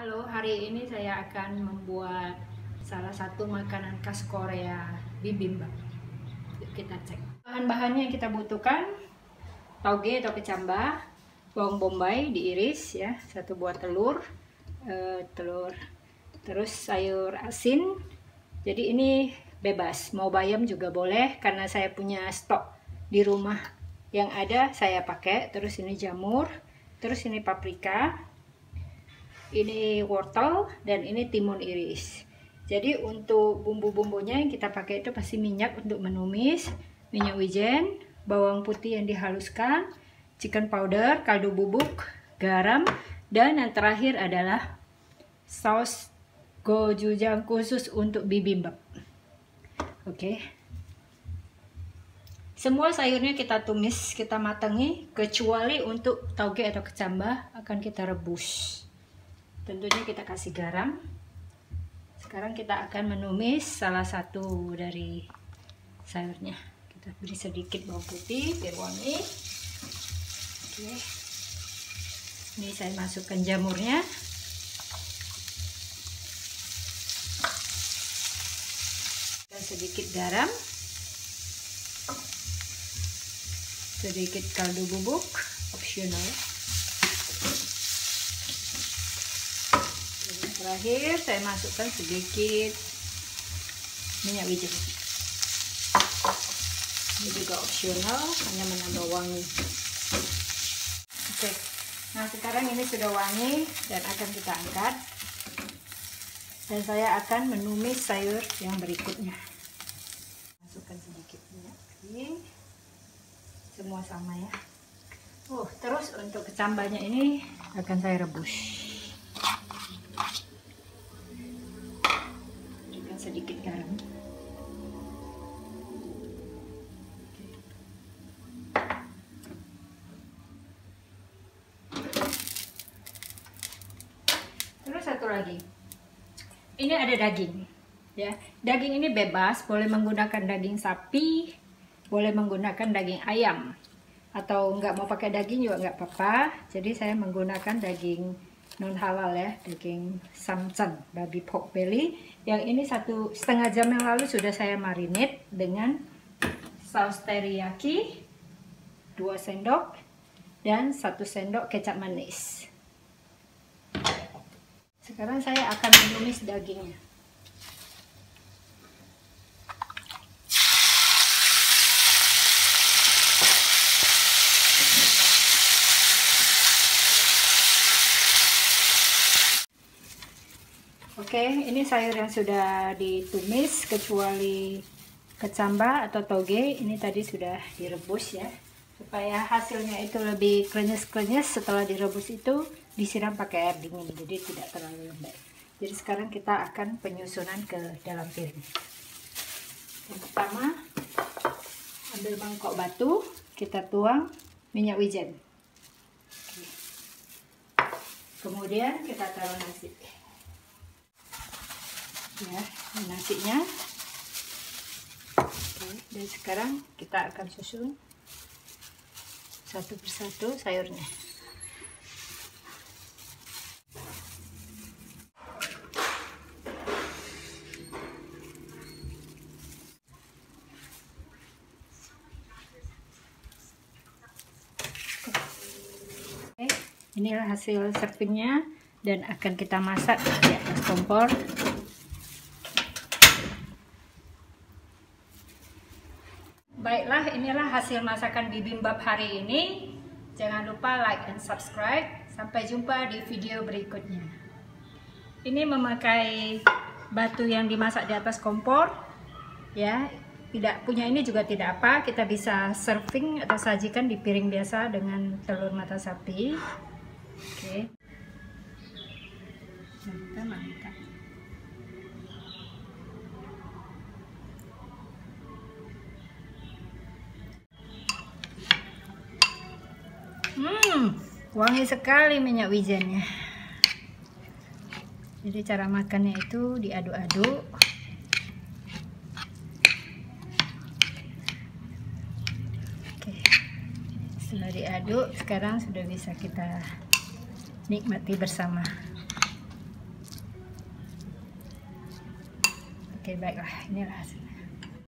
Halo, hari ini saya akan membuat salah satu makanan khas Korea, bibimbap. Yuk kita cek. Bahan-bahannya yang kita butuhkan, tauge atau kecambah, bawang bombay diiris ya, satu buah telur, terus sayur asin. Jadi ini bebas, mau bayam juga boleh karena saya punya stok di rumah yang ada saya pakai. Terus ini jamur, terus ini paprika, ini wortel, dan ini timun iris. Jadi untuk bumbu-bumbunya yang kita pakai itu pasti minyak untuk menumis, minyak wijen, bawang putih yang dihaluskan, chicken powder, kaldu bubuk, garam, dan yang terakhir adalah saus gochujang khusus untuk bibimbap. Oke. Semua sayurnya kita tumis, kita matangi, kecuali untuk tauge atau kecambah akan kita rebus. Tentunya kita kasih garam. Sekarang kita akan menumis salah satu dari sayurnya. Kita beri sedikit bawang putih biar wangi. Oke. Ini saya masukkan jamurnya. Dan sedikit garam. Sedikit kaldu bubuk, opsional. Terakhir saya masukkan sedikit minyak wijen. Ini juga opsional, hanya menambah wangi. Oke, nah sekarang ini sudah wangi dan akan kita angkat. Dan saya akan menumis sayur yang berikutnya. Masukkan sedikit minyak wijen. Semua sama ya. Terus untuk kecambahnya ini akan saya rebus. Sedikit garam. Terus satu lagi. Ini ada daging, ya. Daging ini bebas, boleh menggunakan daging sapi, boleh menggunakan daging ayam, atau nggak mau pakai daging juga nggak apa-apa. Jadi saya menggunakan daging non halal ya, daging samcan babi pork belly. Yang ini 1,5 jam yang lalu sudah saya marinate dengan saus teriyaki 2 sendok dan 1 sendok kecap manis. Sekarang saya akan menumis dagingnya. Oke, ini sayur yang sudah ditumis kecuali kecambah atau tauge. Ini tadi sudah direbus ya. Supaya hasilnya itu lebih krenyes-krenyes, setelah direbus itu disiram pakai air dingin. Jadi tidak terlalu lembek. Jadi sekarang kita akan penyusunan ke dalam piring. Yang pertama, ambil mangkok batu, kita tuang minyak wijen. Oke. Kemudian kita taruh nasi. Ya, nasinya. Oke, dan sekarang kita akan susun satu persatu sayurnya. Oke, inilah hasil servingnya dan akan kita masak di atas kompor. Baiklah, inilah hasil masakan bibimbap hari ini. Jangan lupa like and subscribe. Sampai jumpa di video berikutnya. Ini memakai batu yang dimasak di atas kompor. Ya, tidak punya ini juga tidak apa. Kita bisa serving atau sajikan di piring biasa dengan telur mata sapi. Oke. Mantap. Wangi sekali minyak wijennya. Jadi cara makannya itu diaduk-aduk. Oke. Setelah diaduk, sekarang sudah bisa kita nikmati bersama. pakai baik lah, ini lah hasilnya.